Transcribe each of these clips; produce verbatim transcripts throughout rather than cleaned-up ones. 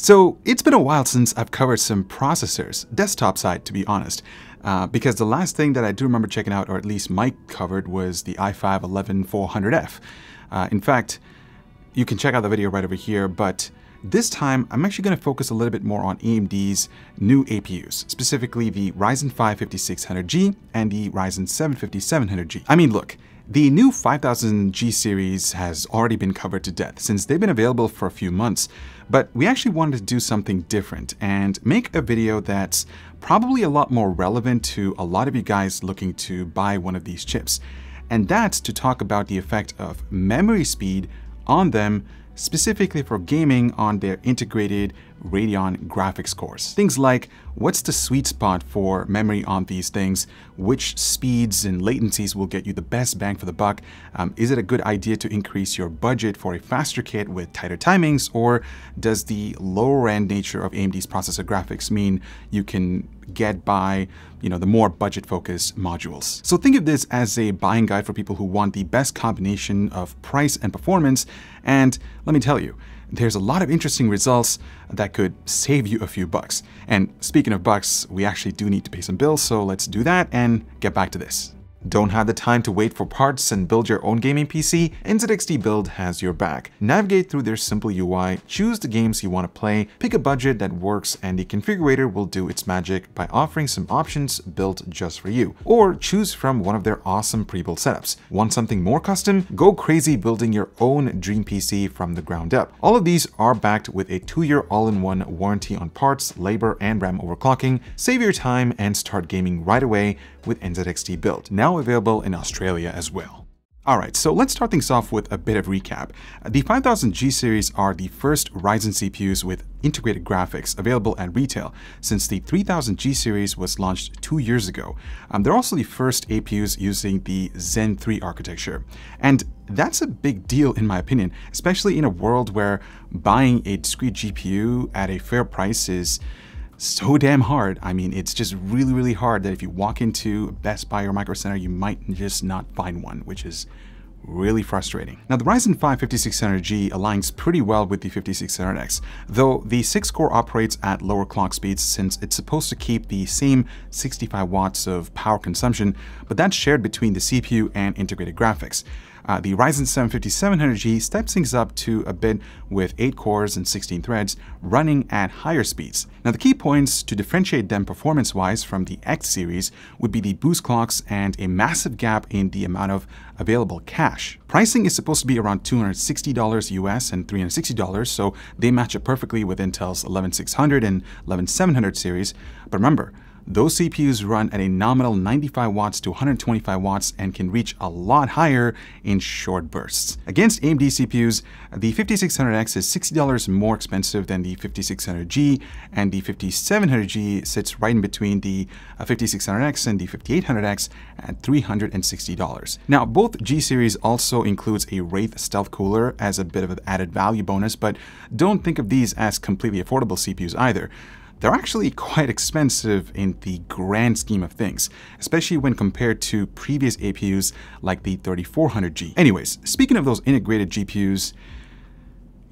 So it's been a while since I've covered some processors, desktop side to be honest, uh, because the last thing that I do remember checking out, or at least Mike covered, was the i five eleven four hundred F. Uh, in fact, you can check out the video right over here, but this time I'm actually going to focus a little bit more on A M D's new A P Us, specifically the Ryzen five fifty-six hundred G and the Ryzen seven fifty-seven hundred G. I mean, look, the new five thousand G series has already been covered to death since they've been available for a few months, but we actually wanted to do something different and make a video that's probably a lot more relevant to a lot of you guys looking to buy one of these chips. And that's to talk about the effect of memory speed on them, specifically for gaming on their integrated Radeon graphics cores. Things like, what's the sweet spot for memory on these things? Which speeds and latencies will get you the best bang for the buck? Um, is it a good idea to increase your budget for a faster kit with tighter timings? Or does the lower end nature of A M D's processor graphics mean you can get by, you know, the more budget focused modules? So think of this as a buying guide for people who want the best combination of price and performance. And let me tell you, there's a lot of interesting results that could save you a few bucks. And speaking of bucks, we actually do need to pay some bills, so let's do that and get back to this. Don't have the time to wait for parts and build your own gaming P C? N Z X T Build has your back. Navigate through their simple U I, choose the games you want to play, pick a budget that works, and the configurator will do its magic by offering some options built just for you. Or choose from one of their awesome pre-built setups. Want something more custom? Go crazy building your own dream P C from the ground up. All of these are backed with a two-year all-in-one warranty on parts, labor, and RAM overclocking. Save your time and start gaming right away with N Z X T Build. Now available in Australia as well. Alright, so let's start things off with a bit of recap. The five thousand G series are the first Ryzen C P Us with integrated graphics available at retail since the three thousand G series was launched two years ago. Um, they're also the first A P Us using the Zen three architecture. And that's a big deal in my opinion, especially in a world where buying a discrete G P U at a fair price is so damn hard. I mean, it's just really, really hard that if you walk into Best Buy or Micro Center, you might just not find one, which is really frustrating. Now, the Ryzen five fifty-six hundred G aligns pretty well with the fifty-six hundred X, though the six core operates at lower clock speeds since it's supposed to keep the same sixty-five watts of power consumption, but that's shared between the C P U and integrated graphics. Uh, the Ryzen seven fifty-seven hundred G steps things up to a bit with eight cores and sixteen threads running at higher speeds. Now the key points to differentiate them performance-wise from the X series would be the boost clocks and a massive gap in the amount of available cache. Pricing is supposed to be around two hundred sixty dollars U S and three hundred sixty dollars, so they match up perfectly with Intel's eleven six hundred and eleven seven hundred series, but remember, those C P Us run at a nominal ninety-five watts to one hundred twenty-five watts and can reach a lot higher in short bursts. Against A M D C P Us, the fifty-six hundred X is sixty dollars more expensive than the fifty-six hundred G, and the fifty-seven hundred G sits right in between the fifty-six hundred X and the fifty-eight hundred X at three hundred sixty dollars. Now, both G series also includes a Wraith Stealth Cooler as a bit of an added value bonus, but don't think of these as completely affordable C P Us either. They're actually quite expensive in the grand scheme of things, especially when compared to previous A P Us like the thirty-four hundred G. Anyways, speaking of those integrated G P Us,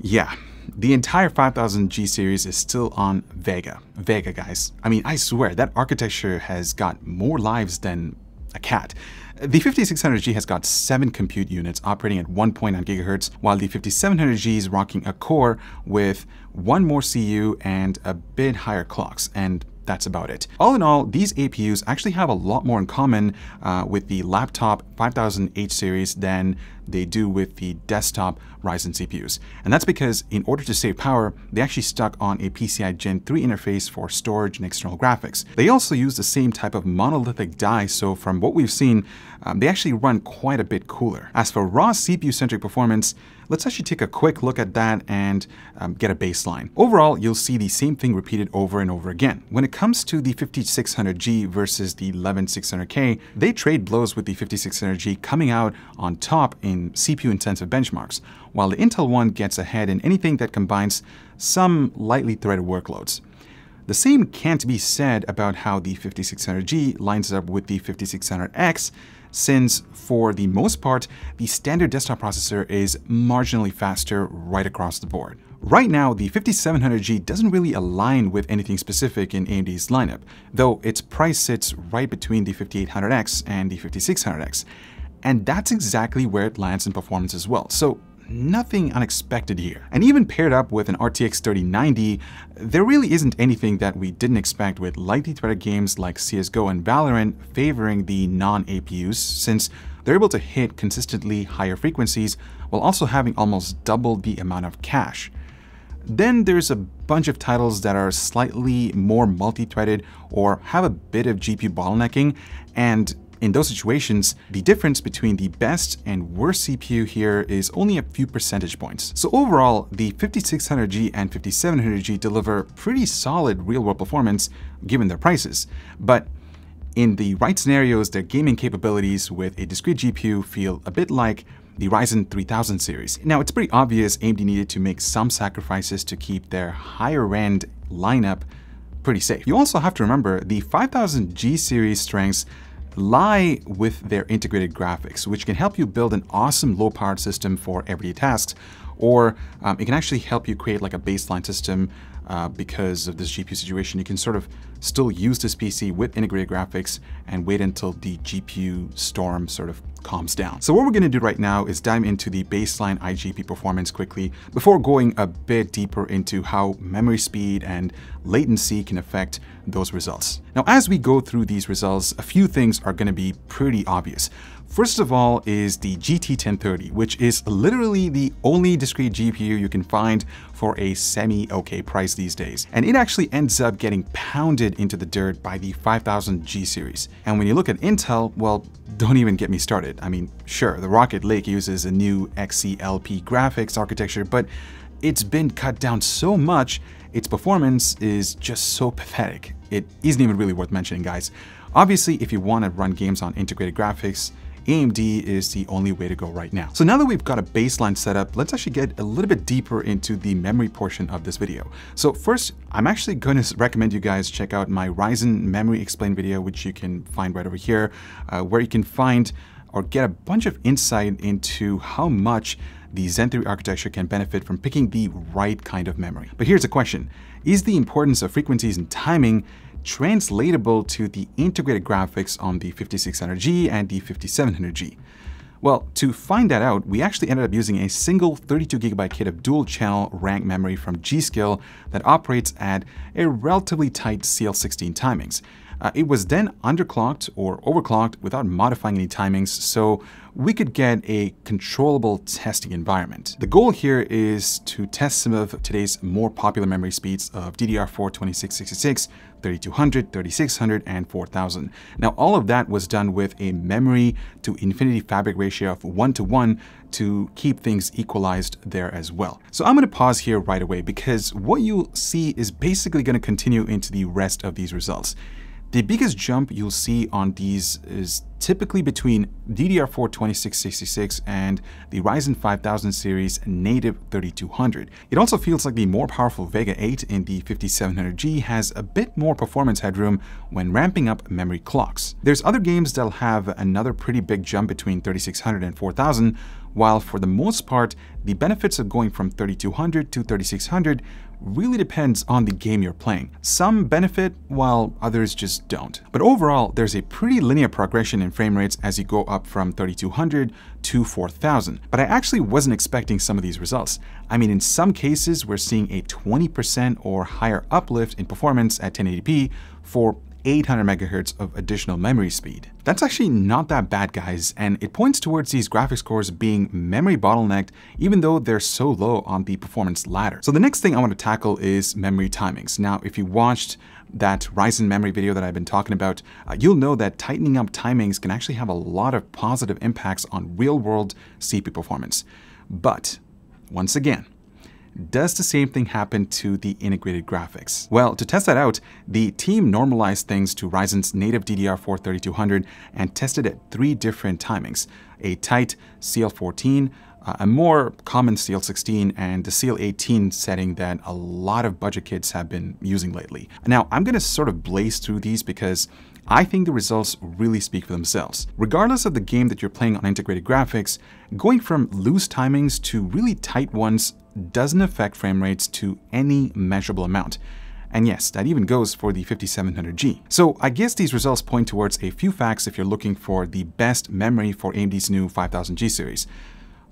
yeah, the entire five thousand G series is still on Vega. Vega, guys. I mean, I swear, that architecture has got more lives than a cat. The fifty-six hundred G has got seven compute units operating at one point nine gigahertz, while the fifty-seven hundred G is rocking a core with one more C U and a bit higher clocks, and that's about it. All in all, these A P Us actually have a lot more in common uh, with the laptop five thousand H series than they do with the desktop Ryzen C P Us. And that's because in order to save power, they actually stuck on a P C I Gen three interface for storage and external graphics. They also use the same type of monolithic die, so from what we've seen, um, they actually run quite a bit cooler. As for raw C P U-centric performance, let's actually take a quick look at that and um, get a baseline. Overall, you'll see the same thing repeated over and over again. When it comes to the fifty-six hundred G versus the eleven six hundred K, they trade blows with the fifty-six hundred G coming out on top in C P U-intensive benchmarks, while the Intel one gets ahead in anything that combines some lightly threaded workloads. The same can't be said about how the fifty-six hundred G lines up with the fifty-six hundred X, since for the most part, the standard desktop processor is marginally faster right across the board. Right now, the fifty-seven hundred G doesn't really align with anything specific in A M D's lineup, though its price sits right between the fifty-eight hundred X and the fifty-six hundred X. And that's exactly where it lands in performance as well, so nothing unexpected here. And even paired up with an R T X thirty ninety, there really isn't anything that we didn't expect, with lightly threaded games like C S G O and Valorant favoring the non-A P Us, since they're able to hit consistently higher frequencies while also having almost double the amount of cache. Then there's a bunch of titles that are slightly more multi-threaded or have a bit of G P U bottlenecking, and in those situations, the difference between the best and worst C P U here is only a few percentage points. So overall, the fifty-six hundred G and fifty-seven hundred G deliver pretty solid real-world performance given their prices, but in the right scenarios, their gaming capabilities with a discrete G P U feel a bit like the Ryzen three thousand series. Now, it's pretty obvious A M D needed to make some sacrifices to keep their higher-end lineup pretty safe. You also have to remember the five thousand G series strengths lie with their integrated graphics, which can help you build an awesome low-powered system for everyday tasks, or um, it can actually help you create like a baseline system uh, because of this G P U situation. You can sort of still use this P C with integrated graphics and wait until the G P U storm sort of calms down. So what we're gonna do right now is dive into the baseline I G P performance quickly before going a bit deeper into how memory speed and latency can affect those results. Now, as we go through these results, a few things are gonna be pretty obvious. First of all is the G T ten thirty, which is literally the only discrete G P U you can find for a semi-okay price these days. And it actually ends up getting pounded into the dirt by the five thousand G series. And when you look at Intel, well, don't even get me started. I mean, sure, the Rocket Lake uses a new Xe L P graphics architecture, but it's been cut down so much, its performance is just so pathetic. It isn't even really worth mentioning, guys. Obviously, if you want to run games on integrated graphics, A M D is the only way to go right now. So now that we've got a baseline set up, let's actually get a little bit deeper into the memory portion of this video. So first, I'm actually going to recommend you guys check out my Ryzen Memory Explained video, which you can find right over here, uh, where you can find or get a bunch of insight into how much the Zen three architecture can benefit from picking the right kind of memory. But here's a question. Is the importance of frequencies and timing translatable to the integrated graphics on the fifty-six hundred G and the fifty-seven hundred G? Well, to find that out, we actually ended up using a single thirty-two gigabyte kit of dual channel rank memory from G.Skill that operates at a relatively tight C L sixteen timings. Uh, it was then underclocked or overclocked without modifying any timings, so we could get a controllable testing environment. The goal here is to test some of today's more popular memory speeds of D D R four twenty-six sixty-six, thirty-two hundred, thirty-six hundred, and four thousand. Now, all of that was done with a memory to infinity fabric ratio of one to one to keep things equalized there as well. So I'm gonna pause here right away, because what you see is basically gonna continue into the rest of these results. The biggest jump you'll see on these is typically between D D R four twenty-six sixty-six and the Ryzen five thousand series native thirty-two hundred. It also feels like the more powerful Vega eight in the fifty-seven hundred G has a bit more performance headroom when ramping up memory clocks. There's other games that'll have another pretty big jump between thirty-six hundred and four thousand, while for the most part, the benefits of going from thirty-two hundred to thirty-six hundred really depends on the game you're playing. Some benefit while others just don't. But overall, there's a pretty linear progression in frame rates as you go up from thirty-two hundred to four thousand. But I actually wasn't expecting some of these results. I mean, in some cases, we're seeing a twenty percent or higher uplift in performance at ten eighty p for eight hundred megahertz of additional memory speed. That's actually not that bad, guys, and it points towards these graphics cores being memory bottlenecked, even though they're so low on the performance ladder. So the next thing I want to tackle is memory timings. Now, if you watched that Ryzen memory video that I've been talking about, uh, you'll know that tightening up timings can actually have a lot of positive impacts on real-world C P U performance. But once again, does the same thing happen to the integrated graphics? Well, to test that out, the team normalized things to Ryzen's native D D R four thirty-two hundred and tested at three different timings: a tight C L fourteen, a more common C L sixteen, and the C L eighteen setting that a lot of budget kits have been using lately. Now, I'm gonna sort of blaze through these because I think the results really speak for themselves. Regardless of the game that you're playing on integrated graphics, going from loose timings to really tight ones doesn't affect frame rates to any measurable amount. And yes, that even goes for the fifty-seven hundred G. So I guess these results point towards a few facts if you're looking for the best memory for A M D's new five thousand G series.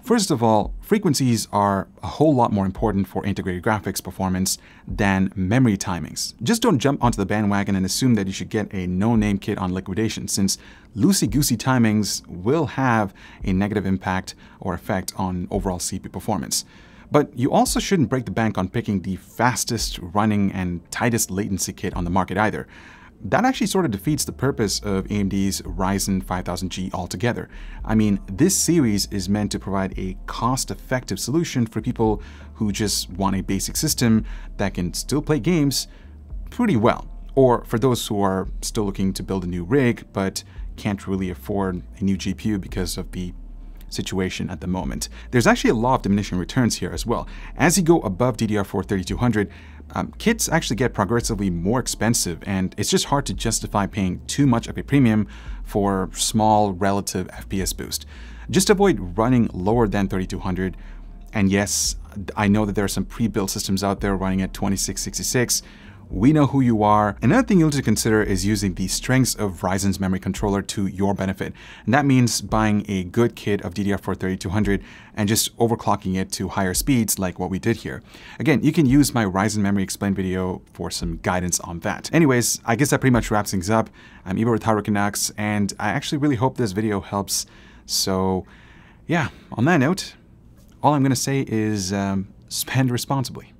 First of all, frequencies are a whole lot more important for integrated graphics performance than memory timings. Just don't jump onto the bandwagon and assume that you should get a no-name kit on liquidation, since loosey-goosey timings will have a negative impact or effect on overall C P U performance. But you also shouldn't break the bank on picking the fastest running and tightest latency kit on the market either. That actually sort of defeats the purpose of A M D's Ryzen five thousand G altogether. I mean, this series is meant to provide a cost-effective solution for people who just want a basic system that can still play games pretty well, or for those who are still looking to build a new rig but can't really afford a new G P U because of the situation at the moment. There's actually a law of diminishing returns here as well. As you go above D D R four thirty-two hundred, um, kits actually get progressively more expensive, and it's just hard to justify paying too much of a premium for small relative F P S boost. Just avoid running lower than thirty-two hundred. And yes, I know that there are some pre-built systems out there running at twenty-six sixty-six. We know who you are. Another thing you'll need to consider is using the strengths of Ryzen's memory controller to your benefit. And that means buying a good kit of D D R four thirty-two hundred and just overclocking it to higher speeds like what we did here. Again, you can use my Ryzen Memory Explained video for some guidance on that. Anyways, I guess that pretty much wraps things up. I'm Ibor with Hyrocanax, and I actually really hope this video helps. So yeah, on that note, all I'm gonna say is um, spend responsibly.